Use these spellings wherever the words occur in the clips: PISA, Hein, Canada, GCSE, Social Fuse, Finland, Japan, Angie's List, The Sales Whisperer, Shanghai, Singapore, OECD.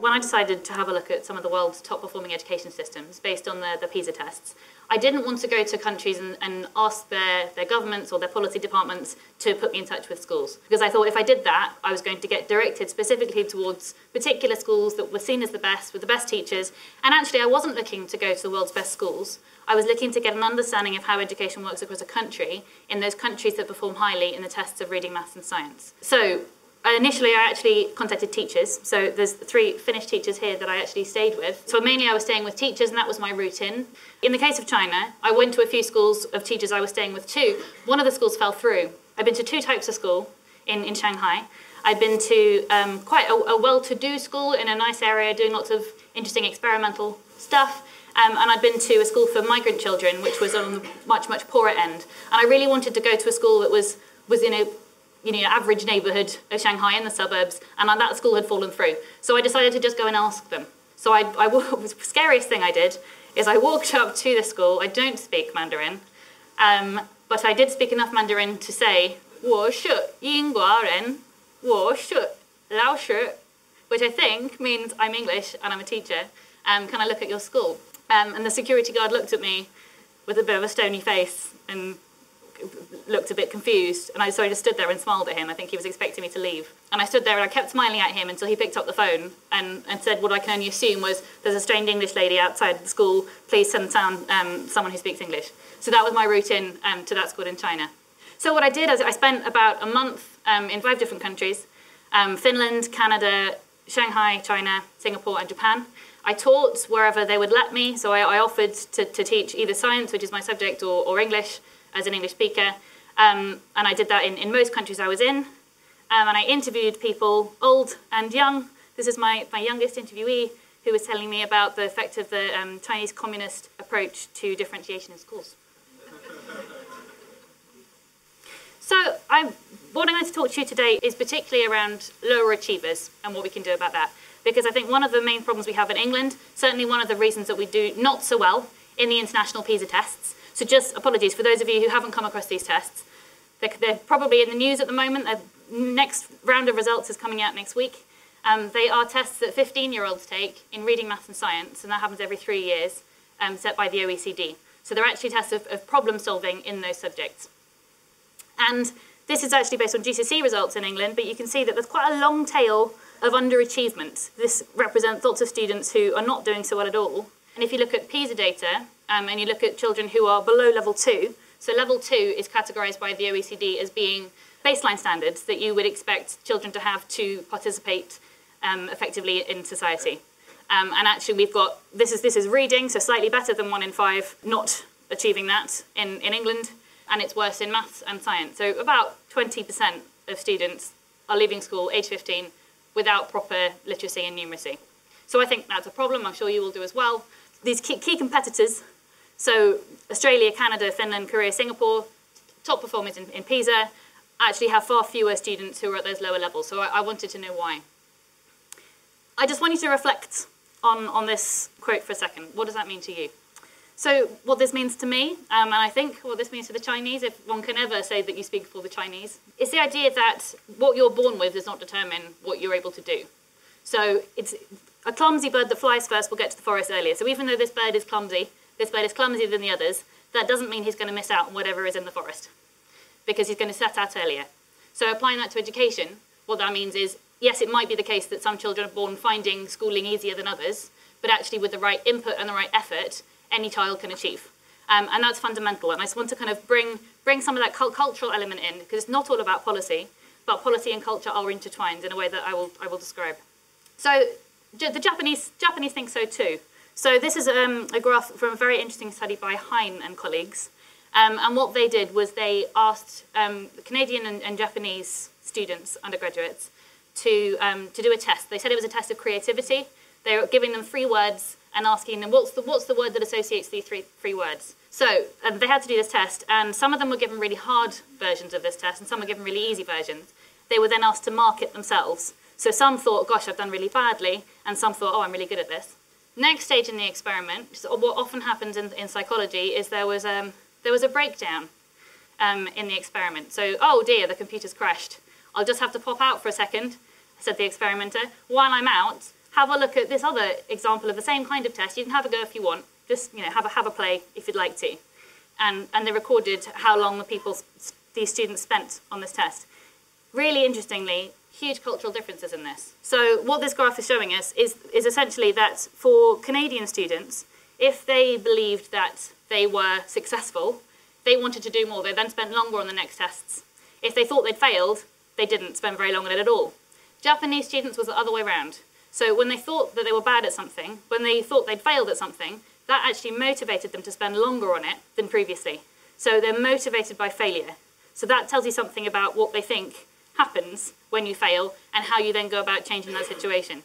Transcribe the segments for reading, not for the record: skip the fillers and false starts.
When I decided to have a look at some of the world's top-performing education systems based on the PISA tests, I didn't want to go to countries and ask their governments or their policy departments to put me in touch with schools, because I thought if I did that, I was going to get directed specifically towards particular schools that were seen as the best, with the best teachers, and actually I wasn't looking to go to the world's best schools. I was looking to get an understanding of how education works across a country in those countries that perform highly in the tests of reading, maths and science. So, initially, I actually contacted teachers, so there's 3 Finnish teachers here that I actually stayed with. So mainly I was staying with teachers, and that was my route in. In the case of China, I went to a few schools of teachers I was staying with too. One of the schools fell through. I've been to 2 types of school in Shanghai. I've been to quite a well-to-do school in a nice area doing lots of interesting experimental stuff. And I'd been to a school for migrant children, which was on the much, much poorer end. And I really wanted to go to a school that was in a average neighbourhood of Shanghai in the suburbs, and that school had fallen through. So I decided to just go and ask them. So the scariest thing I did is I walked up to the school. I don't speak Mandarin, but I did speak enough Mandarin to say, 我是英国人,我是老师, which I think means I'm English and I'm a teacher. Can I look at your school? And the security guard looked at me with a bit of a stony face and looked a bit confused, and so I just stood there and smiled at him. I think he was expecting me to leave. And I stood there and I kept smiling at him until he picked up the phone and said what I can only assume was, there's a strange English lady outside the school, please send someone who speaks English. So that was my route in to that school in China. So what I did is I spent about a month in 5 different countries, Finland, Canada, Shanghai, China, Singapore and Japan. I taught wherever they would let me, so I offered to teach either science, which is my subject, or English, as an English speaker, and I did that in most countries I was in, and I interviewed people, old and young. This is my youngest interviewee, who was telling me about the effect of the Chinese communist approach to differentiation in schools. So what I'm going to talk to you today is particularly around lower achievers and what we can do about that, because I think one of the main problems we have in England, certainly one of the reasons that we do not so well in the international PISA tests. So just apologies for those of you who haven't come across these tests. They're probably in the news at the moment. The next round of results is coming out next week. They are tests that 15-year-olds take in reading, maths and science, and that happens every 3 years, set by the OECD. So they're actually tests of problem solving in those subjects. And this is actually based on GCSE results in England, but you can see that there's quite a long tail of underachievement. This represents lots of students who are not doing so well at all. And if you look at PISA data, and you look at children who are below level 2, so level 2 is categorised by the OECD as being baseline standards that you would expect children to have to participate effectively in society. And actually we've got, this is reading, so slightly better than 1 in 5, not achieving that in England, and it's worse in maths and science. So about 20% of students are leaving school, age 15, without proper literacy and numeracy. So I think that's a problem, I'm sure you will do as well. These key competitors, so Australia, Canada, Finland, Korea, Singapore, top performers in PISA, actually have far fewer students who are at those lower levels. So I wanted to know why. I just want you to reflect on this quote for a second. What does that mean to you? So what this means to me, and I think what this means to the Chinese, if one can ever say that you speak for the Chinese, is the idea that what you're born with does not determine what you're able to do. So it's a clumsy bird that flies first will get to the forest earlier. So even though this bird is clumsier than the others, that doesn't mean he's going to miss out on whatever is in the forest, because he's going to set out earlier. So applying that to education, what that means is, yes, it might be the case that some children are born finding schooling easier than others, but actually with the right input and the right effort, any child can achieve. And that's fundamental. And I just want to kind of bring some of that cultural element in, because it's not all about policy, but policy and culture are intertwined in a way that I will describe. So the Japanese think so too. So this is a graph from a very interesting study by Hein and colleagues. And what they did was they asked Canadian and Japanese students, undergraduates, to do a test. They said it was a test of creativity. They were giving them 3 words and asking them, what's the word that associates these 3 words? So they had to do this test, and some of them were given really hard versions of this test, and some were given really easy versions. They were then asked to mark it themselves. So some thought, gosh, I've done really badly, and some thought, oh, I'm really good at this. Next stage in the experiment, what often happens in psychology, is there was a breakdown. in the experiment. So, oh dear, the computer's crashed. I'll just have to pop out for a second, said the experimenter. While I'm out, have a look at this other example of the same kind of test. You can have a go if you want. Just, you know, have a play if you'd like to. And they recorded how long these students spent on this test. Really interestingly, huge cultural differences in this. So what this graph is showing us is essentially that for Canadian students, if they believed that they were successful, they wanted to do more. They then spent longer on the next tests. If they thought they'd failed, they didn't spend very long on it at all. Japanese students was the other way around. So when they thought that they were bad at something, when they thought they'd failed at something, that actually motivated them to spend longer on it than previously. So they're motivated by failure. So that tells you something about what they think happens when you fail and how you then go about changing that situation.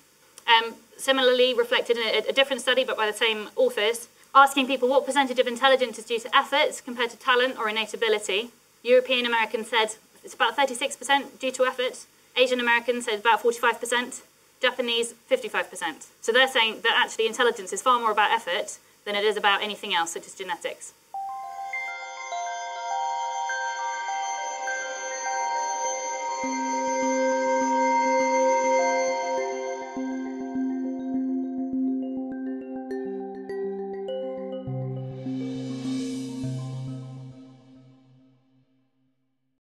Similarly reflected in a different study, but by the same authors, asking people what percentage of intelligence is due to effort compared to talent or innate ability. European Americans said it's about 36% due to effort. Asian Americans said about 45%. Japanese, 55%. So they're saying that actually intelligence is far more about effort than it is about anything else, such as genetics.